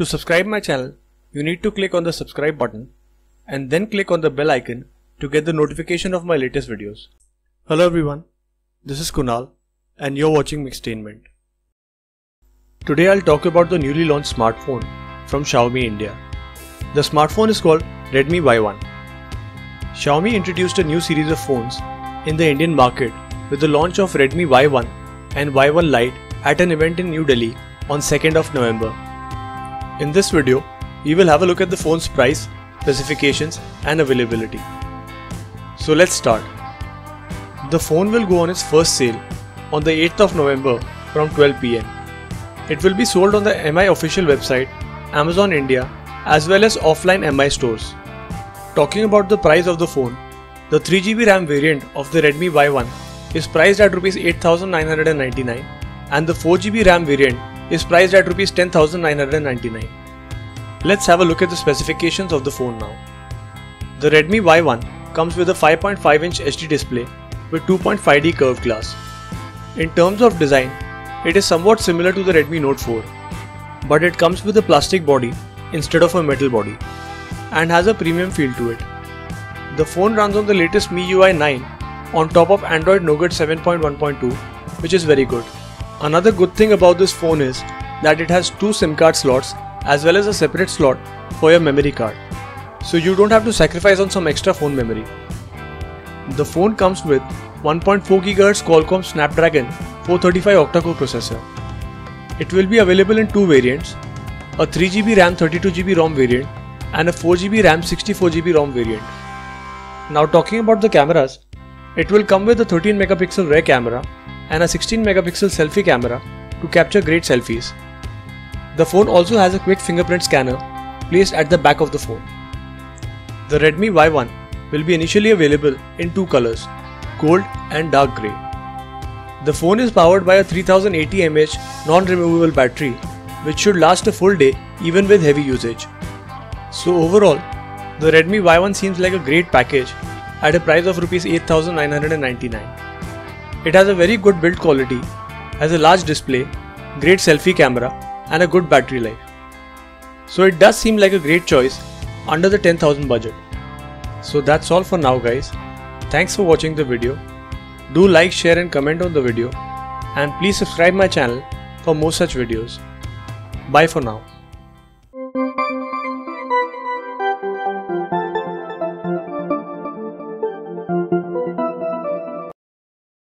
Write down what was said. To subscribe my channel, you need to click on the subscribe button and then click on the bell icon to get the notification of my latest videos. Hello everyone, this is Kunal and you're watching Mixtainment. Today I'll talk about the newly launched smartphone from Xiaomi India. The smartphone is called Redmi Y1. Xiaomi introduced a new series of phones in the Indian market with the launch of Redmi Y1 and Y1 Lite at an event in New Delhi on 2nd of November. In this video, we will have a look at the phone's price, specifications and availability. So let's start. The phone will go on its first sale on the 8th of November from 12 PM. It will be sold on the MI official website, Amazon India as well as offline MI stores. Talking about the price of the phone, the 3GB RAM variant of the Redmi Y1 is priced at Rs 8,999 and the 4GB RAM variant is priced at Rs 10,999. Let's have a look at the specifications of the phone now. The Redmi Y1 comes with a 5.5-inch HD display with 2.5D curved glass. In terms of design, it is somewhat similar to the Redmi Note 4, but it comes with a plastic body instead of a metal body and has a premium feel to it. The phone runs on the latest MIUI 9 on top of Android Nougat 7.1.2, which is very good. Another good thing about this phone is that it has two SIM card slots as well as a separate slot for your memory card, so you don't have to sacrifice on some extra phone memory. The phone comes with 1.4GHz Qualcomm Snapdragon 435 octa-core processor. It will be available in two variants, a 3GB RAM 32GB ROM variant and a 4GB RAM 64GB ROM variant. Now talking about the cameras, it will come with a 13MP rear camera and a 16MP selfie camera to capture great selfies. The phone also has a quick fingerprint scanner placed at the back of the phone. The Redmi Y1 will be initially available in two colors, gold and dark grey. The phone is powered by a 3080 mAh non-removable battery which should last a full day even with heavy usage. So overall, the Redmi Y1 seems like a great package at a price of Rs 8,999. It has a very good build quality, has a large display, great selfie camera and a good battery life. So it does seem like a great choice under the 10,000 budget. So that's all for now guys. Thanks for watching the video. Do like, share and comment on the video and please subscribe my channel for more such videos. Bye for now.